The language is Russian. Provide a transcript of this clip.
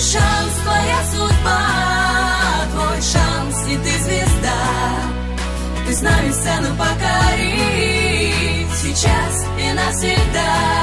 шанс, твоя судьба, твой шанс, и ты звезда. Ты с нами сцену покори, сейчас и навсегда.